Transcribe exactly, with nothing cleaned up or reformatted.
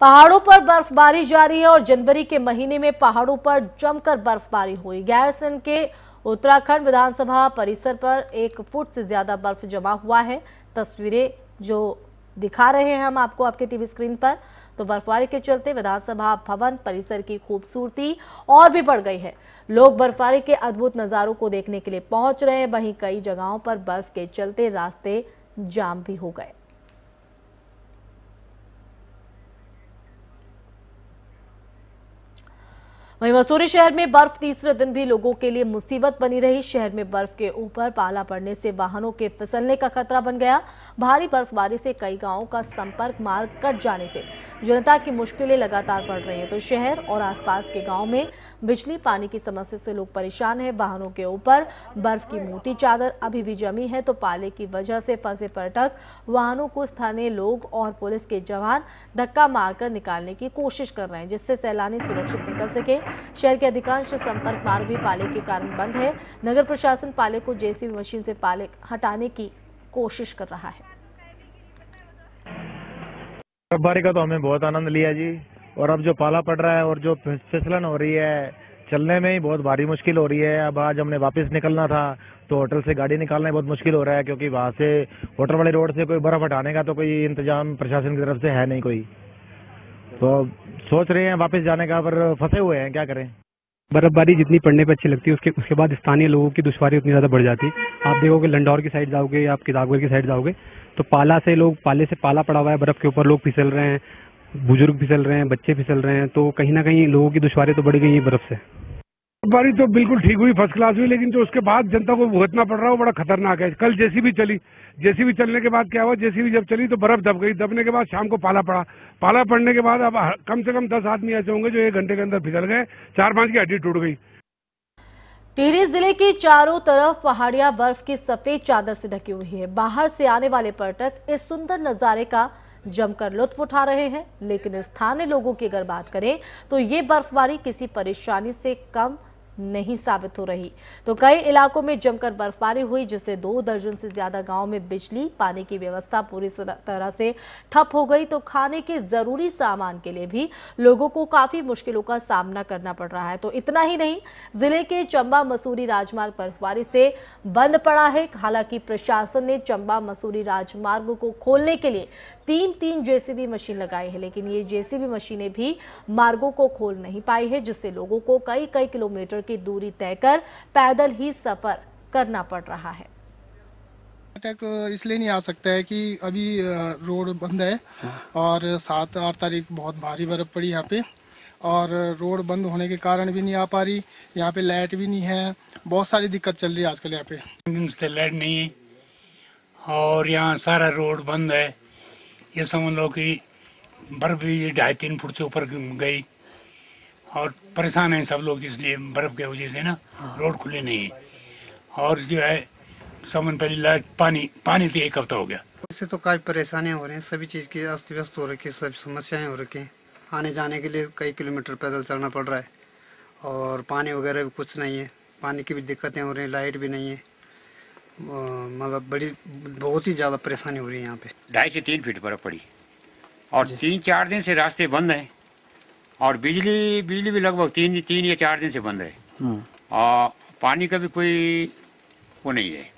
पहाड़ों पर बर्फबारी जारी है और जनवरी के महीने में पहाड़ों पर जमकर बर्फबारी हुई। गैर सिंध के उत्तराखंड विधानसभा परिसर पर एक फुट से ज्यादा बर्फ जमा हुआ है। तस्वीरें जो दिखा रहे हैं हम आपको आपके टीवी स्क्रीन पर, तो बर्फबारी के चलते विधानसभा भवन परिसर की खूबसूरती और भी बढ़ गई है। लोग बर्फबारी के अद्भुत नज़ारों को देखने के लिए पहुंच रहे हैं। वहीं कई जगहों पर बर्फ के चलते रास्ते जाम भी हो गए। वहीं मसूरी शहर में बर्फ तीसरे दिन भी लोगों के लिए मुसीबत बनी रही। शहर में बर्फ के ऊपर पाला पड़ने से वाहनों के फिसलने का खतरा बन गया। भारी बर्फबारी से कई गांवों का संपर्क मार्ग कट जाने से जनता की मुश्किलें लगातार बढ़ रही हैं। तो शहर और आसपास के गांव में बिजली पानी की समस्या से लोग परेशान हैं। वाहनों के ऊपर बर्फ की मोटी चादर अभी भी जमी है, तो पाले की वजह से फंसे पर्यटक वाहनों को स्थानीय लोग और पुलिस के जवान धक्का मारकर निकालने की कोशिश कर रहे हैं, जिससे सैलानी सुरक्षित निकल सके। शहर के अधिकांश संपर्क मार्ग भी पाले के कारण बंद है। नगर प्रशासन पाले को जेसीबी मशीन से पाले हटाने की कोशिश कर रहा है। बर्फबारी का तो हमने बहुत आनंद लिया जी, और अब जो पाला पड़ रहा है और जो फिसलन हो रही है, चलने में ही बहुत भारी मुश्किल हो रही है। अब आज हमने वापस निकलना था, तो होटल से गाड़ी निकालना बहुत मुश्किल हो रहा है, क्योंकि वहाँ से होटल वाले रोड से कोई बर्फ हटाने का तो कोई इंतजाम प्रशासन की तरफ से है नहीं कोई। तो सोच रहे हैं वापस जाने का, पर फंसे हुए हैं, क्या करें। बर्फबारी जितनी पड़ने पर अच्छी लगती है, उसके उसके बाद स्थानीय लोगों की दुश्वारी उतनी ज़्यादा बढ़ जाती है। आप देखोगे लंडौर की साइड जाओगे या आप किदागवर की साइड जाओगे तो पाला से लोग पाले से पाला पड़ा हुआ है, बर्फ़ के ऊपर लोग फिसल रहे हैं, बुजुर्ग फिसल रहे हैं, बच्चे फिसल रहे हैं, तो कहीं ना कहीं लोगों की दुश्वारी तो बढ़ गई है बर्फ़ से। बर्फबारी तो बिल्कुल ठीक हुई, फर्स्ट क्लास हुई, लेकिन जो उसके बाद जनता को भुगतना पड़ रहा है वो बड़ा खतरनाक है। कल जेसीबी चली, जेसीबी चलने के बाद क्या हुआ, जेसीबी जब चली तो बर्फ दब गई, दबने के बाद शाम को पाला पड़ा, पाला पड़ने के बाद अब कम से कम दस आदमी ऐसे होंगे जो एक घंटे के अंदर फिसल गए, चार पांच की हड्डी टूट गई। टिहरी जिले की चारों तरफ पहाड़ियां बर्फ की सफेद चादर से ढकी हुई है। बाहर से आने वाले पर्यटक इस सुंदर नजारे का जमकर लुत्फ उठा रहे हैं, लेकिन स्थानीय लोगों की अगर बात करें तो ये बर्फबारी किसी परेशानी से कम नहीं साबित हो रही। तो कई इलाकों में जमकर बर्फबारी हुई, जिससे दो दर्जन से ज्यादा गांव में बिजली पानी की व्यवस्था पूरी तरह से ठप हो गई। तो खाने के जरूरी सामान के लिए भी लोगों को काफी मुश्किलों का सामना करना पड़ रहा है। तो इतना ही नहीं, जिले के चंबा मसूरी राजमार्ग बर्फबारी से बंद पड़ा है। हालांकि प्रशासन ने चंबा मसूरी राजमार्ग को खोलने के लिए तीन तीन जेसीबी मशीन लगाई है, लेकिन ये जेसीबी मशीनें भी मार्गों को खोल नहीं पाई है, जिससे लोगों को कई कई किलोमीटर की दूरी तय कर पैदल ही सफर करना पड़ रहा है। पर्यटक इसलिए नहीं आ सकता है कि अभी रोड बंद है और सात आठ तारीख बहुत भारी बर्फ पड़ी यहाँ पे, और रोड बंद होने के कारण भी नहीं आ पा रही। यहाँ पे लाइट भी नहीं है, बहुत सारी दिक्कत चल रही है आजकल। यहाँ पे लाइट नहीं है और यहाँ सारा रोड बंद है। ये समझ लो कि बर्फ भी ढाई तीन फुट से ऊपर गई और परेशान हैं सब लोग, इसलिए बर्फ़ के वजह से ना रोड खुले नहीं है। और जो है सामान पहले लाइट पानी पानी से एक हफ्ता हो गया, इससे तो काफ़ी परेशानियाँ हो रही हैं। सभी चीज़ की अस्त व्यस्त हो रखी है, सब समस्याएं हो रखी हैं। आने जाने के लिए कई किलोमीटर पैदल चलना पड़ रहा है, और पानी वगैरह भी कुछ नहीं है, पानी की भी दिक्कतें हो रही हैं, लाइट भी नहीं है। मतलब बड़ी बहुत ही ज़्यादा परेशानी हो रही है यहाँ पे। ढाई से तीन फीट बर्फ पड़ी और तीन चार दिन से रास्ते बंद हैं, और बिजली बिजली भी लगभग तीन तीन या चार दिन से बंद है, और पानी का भी कोई वो नहीं है।